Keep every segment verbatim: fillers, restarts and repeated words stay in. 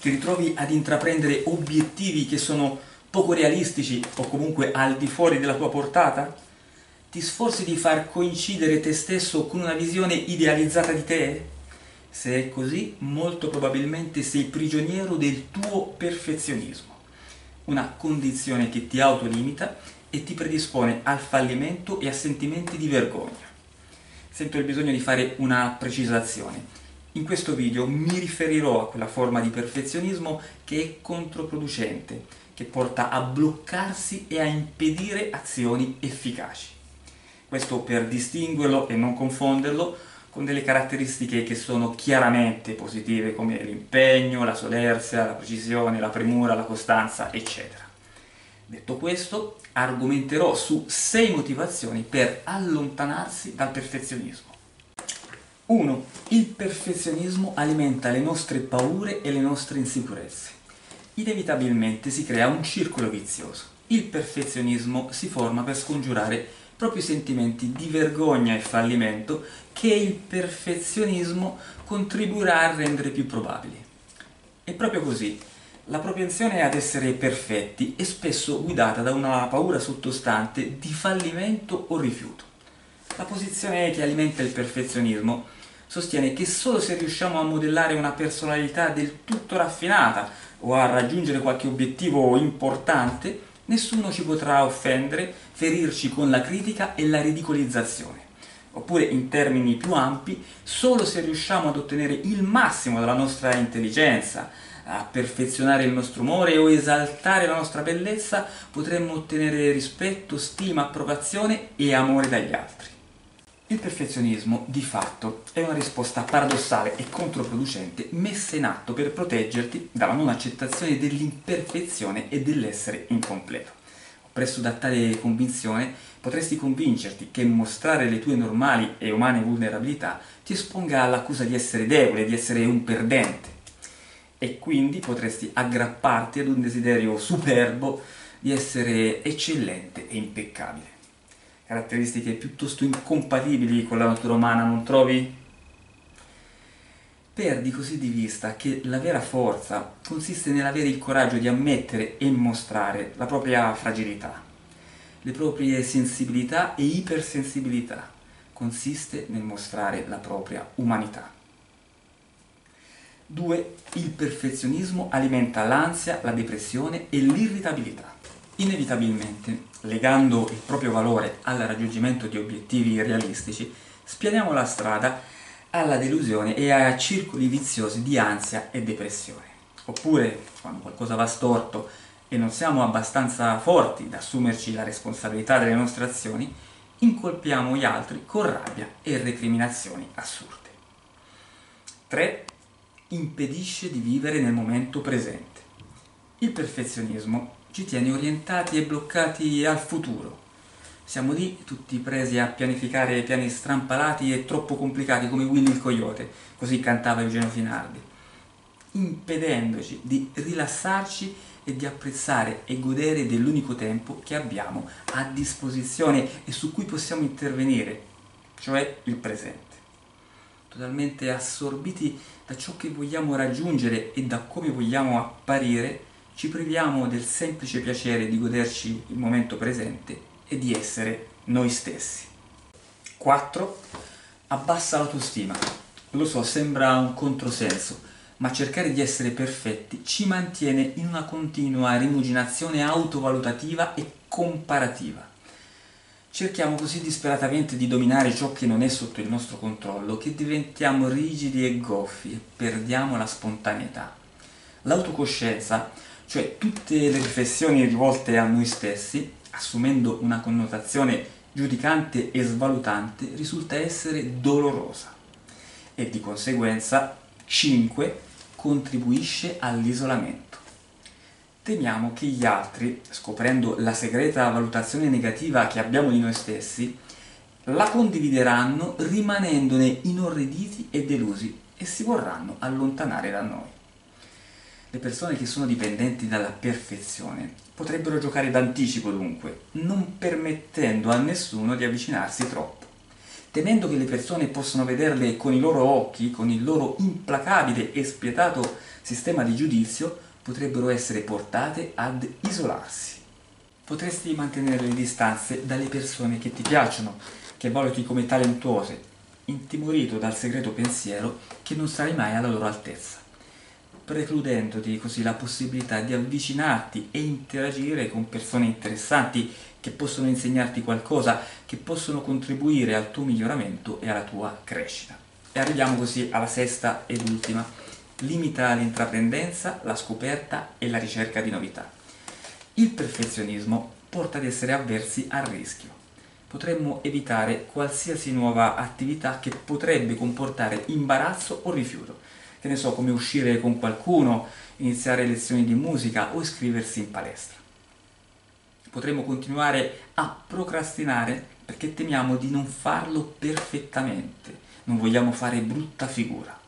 ti ritrovi ad intraprendere obiettivi che sono poco realistici o comunque al di fuori della tua portata? Ti sforzi di far coincidere te stesso con una visione idealizzata di te? Se è così, molto probabilmente sei prigioniero del tuo perfezionismo, una condizione che ti autolimita e ti predispone al fallimento e a sentimenti di vergogna. Sento il bisogno di fare una precisazione. In questo video mi riferirò a quella forma di perfezionismo che è controproducente, che porta a bloccarsi e a impedire azioni efficaci. Questo per distinguerlo e non confonderlo con delle caratteristiche che sono chiaramente positive, come l'impegno, la solerzia, la precisione, la premura, la costanza, eccetera. Detto questo, argomenterò su sei motivazioni per allontanarsi dal perfezionismo. uno. Il perfezionismo alimenta le nostre paure e le nostre insicurezze. Inevitabilmente si crea un circolo vizioso. Il perfezionismo si forma per scongiurare proprio i sentimenti di vergogna e fallimento che il perfezionismo contribuirà a rendere più probabili. È proprio così. La propensione ad essere perfetti è spesso guidata da una paura sottostante di fallimento o rifiuto. La posizione che alimenta il perfezionismo sostiene che solo se riusciamo a modellare una personalità del tutto raffinata o a raggiungere qualche obiettivo importante, nessuno ci potrà offendere, ferirci con la critica e la ridicolizzazione. Oppure, in termini più ampi, solo se riusciamo ad ottenere il massimo dalla nostra intelligenza, a perfezionare il nostro umore o esaltare la nostra bellezza, potremmo ottenere rispetto, stima, approvazione e amore dagli altri. Il perfezionismo, di fatto, è una risposta paradossale e controproducente messa in atto per proteggerti dalla non accettazione dell'imperfezione e dell'essere incompleto. Oppresso da tale convinzione, potresti convincerti che mostrare le tue normali e umane vulnerabilità ti esponga all'accusa di essere debole, di essere un perdente, e quindi potresti aggrapparti ad un desiderio superbo di essere eccellente e impeccabile. Caratteristiche piuttosto incompatibili con la natura umana, non trovi? Perdi così di vista che la vera forza consiste nell'avere il coraggio di ammettere e mostrare la propria fragilità, le proprie sensibilità e ipersensibilità. Consiste nel mostrare la propria umanità. due. Il perfezionismo alimenta l'ansia, la depressione e l'irritabilità. Inevitabilmente, legando il proprio valore al raggiungimento di obiettivi realistici, spianiamo la strada alla delusione e a circoli viziosi di ansia e depressione. Oppure, quando qualcosa va storto e non siamo abbastanza forti da assumerci la responsabilità delle nostre azioni, incolpiamo gli altri con rabbia e recriminazioni assurde. tre. Impedisce di vivere nel momento presente. Il perfezionismo ci tiene orientati e bloccati al futuro. Siamo lì tutti presi a pianificare piani strampalati e troppo complicati, come Willy il Coyote, così cantava Eugenio Finardi, impedendoci di rilassarci e di apprezzare e godere dell'unico tempo che abbiamo a disposizione e su cui possiamo intervenire, cioè il presente. Totalmente assorbiti da ciò che vogliamo raggiungere e da come vogliamo apparire, ci priviamo del semplice piacere di goderci il momento presente e di essere noi stessi. quattro. Abbassa l'autostima. Lo so, sembra un controsenso, ma cercare di essere perfetti ci mantiene in una continua rimuginazione autovalutativa e comparativa. Cerchiamo così disperatamente di dominare ciò che non è sotto il nostro controllo che diventiamo rigidi e goffi e perdiamo la spontaneità. L'autocoscienza, cioè tutte le riflessioni rivolte a noi stessi, assumendo una connotazione giudicante e svalutante, risulta essere dolorosa e di conseguenza cinque contribuisce all'isolamento. Temiamo che gli altri, scoprendo la segreta valutazione negativa che abbiamo di noi stessi, la condivideranno rimanendone inorriditi e delusi e si vorranno allontanare da noi. Le persone che sono dipendenti dalla perfezione potrebbero giocare d'anticipo dunque, non permettendo a nessuno di avvicinarsi troppo. temendo che le persone possano vederle con i loro occhi, con il loro implacabile e spietato sistema di giudizio, potrebbero essere portate ad isolarsi. Potresti mantenere le distanze dalle persone che ti piacciono, che valuti come talentuose, intimorito dal segreto pensiero che non sarai mai alla loro altezza, precludendoti così la possibilità di avvicinarti e interagire con persone interessanti che possono insegnarti qualcosa, che possono contribuire al tuo miglioramento e alla tua crescita. E arriviamo così alla sesta ed ultima: limita l'intraprendenza, la scoperta e la ricerca di novità. Il perfezionismo porta ad essere avversi al rischio. Potremmo evitare qualsiasi nuova attività che potrebbe comportare imbarazzo o rifiuto, che ne so, come uscire con qualcuno, iniziare lezioni di musica o iscriversi in palestra. Potremmo continuare a procrastinare perché temiamo di non farlo perfettamente, non vogliamo fare brutta figura.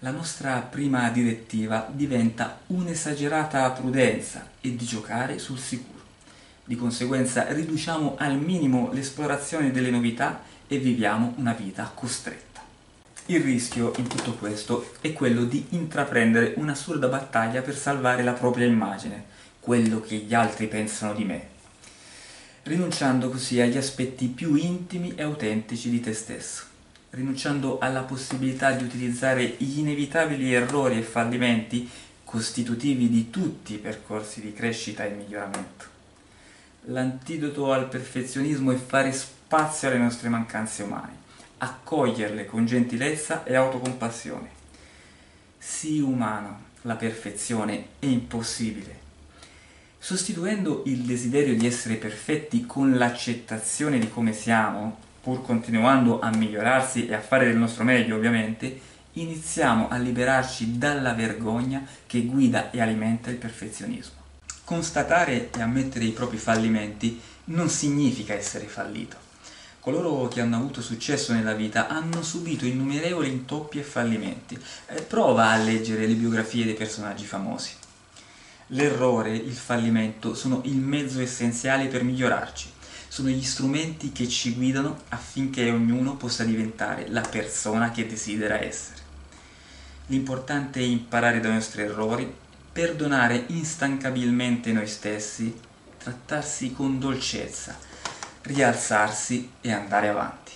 La nostra prima direttiva diventa un'esagerata prudenza e di giocare sul sicuro. Di conseguenza riduciamo al minimo l'esplorazione delle novità e viviamo una vita costretta. Il rischio in tutto questo è quello di intraprendere un'assurda battaglia per salvare la propria immagine, quello che gli altri pensano di me, rinunciando così agli aspetti più intimi e autentici di te stesso. Rinunciando alla possibilità di utilizzare gli inevitabili errori e fallimenti costitutivi di tutti i percorsi di crescita e miglioramento. L'antidoto al perfezionismo è fare spazio alle nostre mancanze umane, accoglierle con gentilezza e autocompassione. Sii umano, la perfezione è impossibile. Sostituendo il desiderio di essere perfetti con l'accettazione di come siamo, pur continuando a migliorarsi e a fare del nostro meglio ovviamente, iniziamo a liberarci dalla vergogna che guida e alimenta il perfezionismo. Constatare e ammettere i propri fallimenti non significa essere fallito. Coloro che hanno avuto successo nella vita hanno subito innumerevoli intoppi e fallimenti. Prova a leggere le biografie dei personaggi famosi. L'errore, il fallimento, sono il mezzo essenziale per migliorarci. Sono gli strumenti che ci guidano affinché ognuno possa diventare la persona che desidera essere. L'importante è imparare dai nostri errori, perdonare instancabilmente noi stessi, trattarsi con dolcezza, rialzarsi e andare avanti.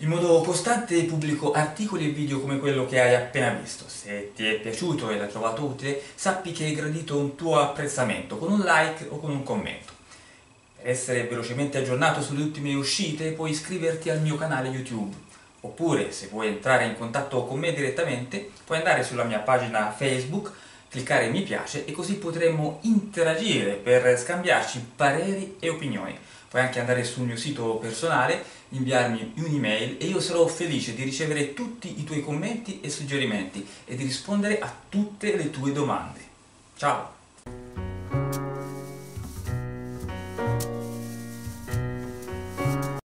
In modo costante pubblico articoli e video come quello che hai appena visto. Se ti è piaciuto e l'hai trovato utile, sappi che hai gradito un tuo apprezzamento con un like o con un commento. Per essere velocemente aggiornato sulle ultime uscite puoi iscriverti al mio canale YouTube, oppure se vuoi entrare in contatto con me direttamente puoi andare sulla mia pagina Facebook, cliccare mi piace e così potremo interagire per scambiarci pareri e opinioni. Puoi anche andare sul mio sito personale, inviarmi un'email e io sarò felice di ricevere tutti i tuoi commenti e suggerimenti e di rispondere a tutte le tue domande. Ciao!